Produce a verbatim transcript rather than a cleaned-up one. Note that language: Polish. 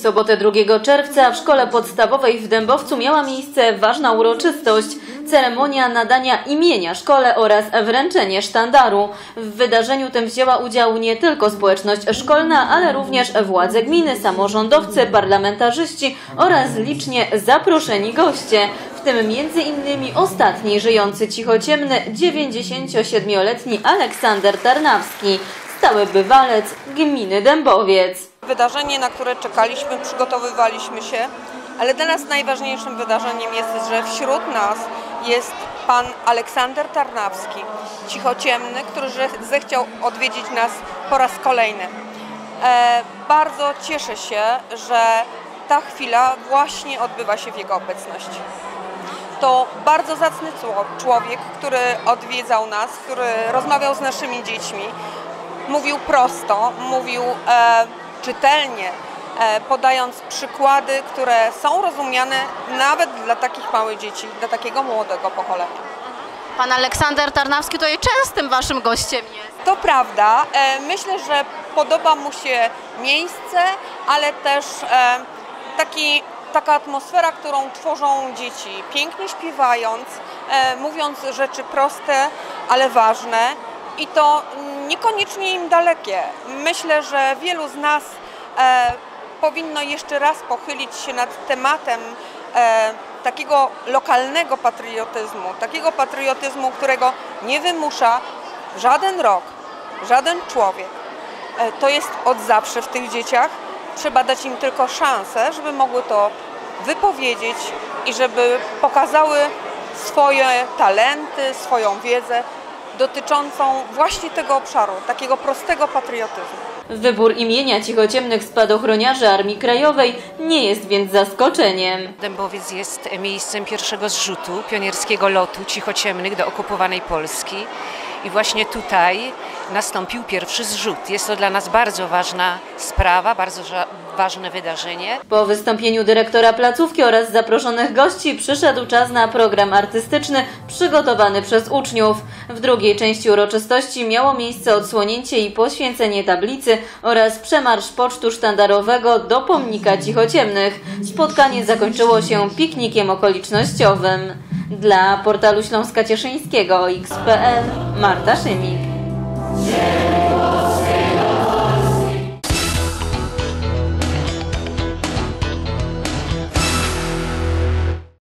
W sobotę drugiego czerwca w szkole podstawowej w Dębowcu miała miejsce ważna uroczystość. Ceremonia nadania imienia szkole oraz wręczenie sztandaru. W wydarzeniu tym wzięła udział nie tylko społeczność szkolna, ale również władze gminy, samorządowcy, parlamentarzyści oraz licznie zaproszeni goście. W tym m.in. ostatni żyjący cichociemny dziewięćdziesięciosiedmioletni Aleksander Tarnawski, stały bywalec gminy Dębowiec. Wydarzenie, na które czekaliśmy, przygotowywaliśmy się, ale dla nas najważniejszym wydarzeniem jest, że wśród nas jest pan Aleksander Tarnawski, cichociemny, który zechciał odwiedzić nas po raz kolejny. E, bardzo cieszę się, że ta chwila właśnie odbywa się w jego obecności. To bardzo zacny człowiek, który odwiedzał nas, który rozmawiał z naszymi dziećmi, mówił prosto, mówił e, czytelnie, e, podając przykłady, które są rozumiane nawet dla takich małych dzieci, dla takiego młodego pokolenia. Pan Aleksander Tarnawski tutaj częstym waszym gościem jest. To prawda. E, myślę, że podoba mu się miejsce, ale też e, taki... Taka atmosfera, którą tworzą dzieci, pięknie śpiewając, e, mówiąc rzeczy proste, ale ważne i to niekoniecznie im dalekie. Myślę, że wielu z nas e, powinno jeszcze raz pochylić się nad tematem e, takiego lokalnego patriotyzmu, takiego patriotyzmu, którego nie wymusza żaden rok, żaden człowiek. E, to jest od zawsze w tych dzieciach. Trzeba dać im tylko szansę, żeby mogły to wypowiedzieć i żeby pokazały swoje talenty, swoją wiedzę dotyczącą właśnie tego obszaru, takiego prostego patriotyzmu. Wybór imienia cichociemnych spadochroniarzy Armii Krajowej nie jest więc zaskoczeniem. Dębowiec jest miejscem pierwszego zrzutu pionierskiego lotu cichociemnych do okupowanej Polski i właśnie tutaj nastąpił pierwszy zrzut. Jest to dla nas bardzo ważna sprawa, bardzo ważne wydarzenie. Po wystąpieniu dyrektora placówki oraz zaproszonych gości przyszedł czas na program artystyczny przygotowany przez uczniów. W drugiej części uroczystości miało miejsce odsłonięcie i poświęcenie tablicy oraz przemarsz pocztu sztandarowego do pomnika cichociemnych. Spotkanie zakończyło się piknikiem okolicznościowym. Dla portalu Śląska Cieszyńskiego X P L Marta Szymik. Yeah.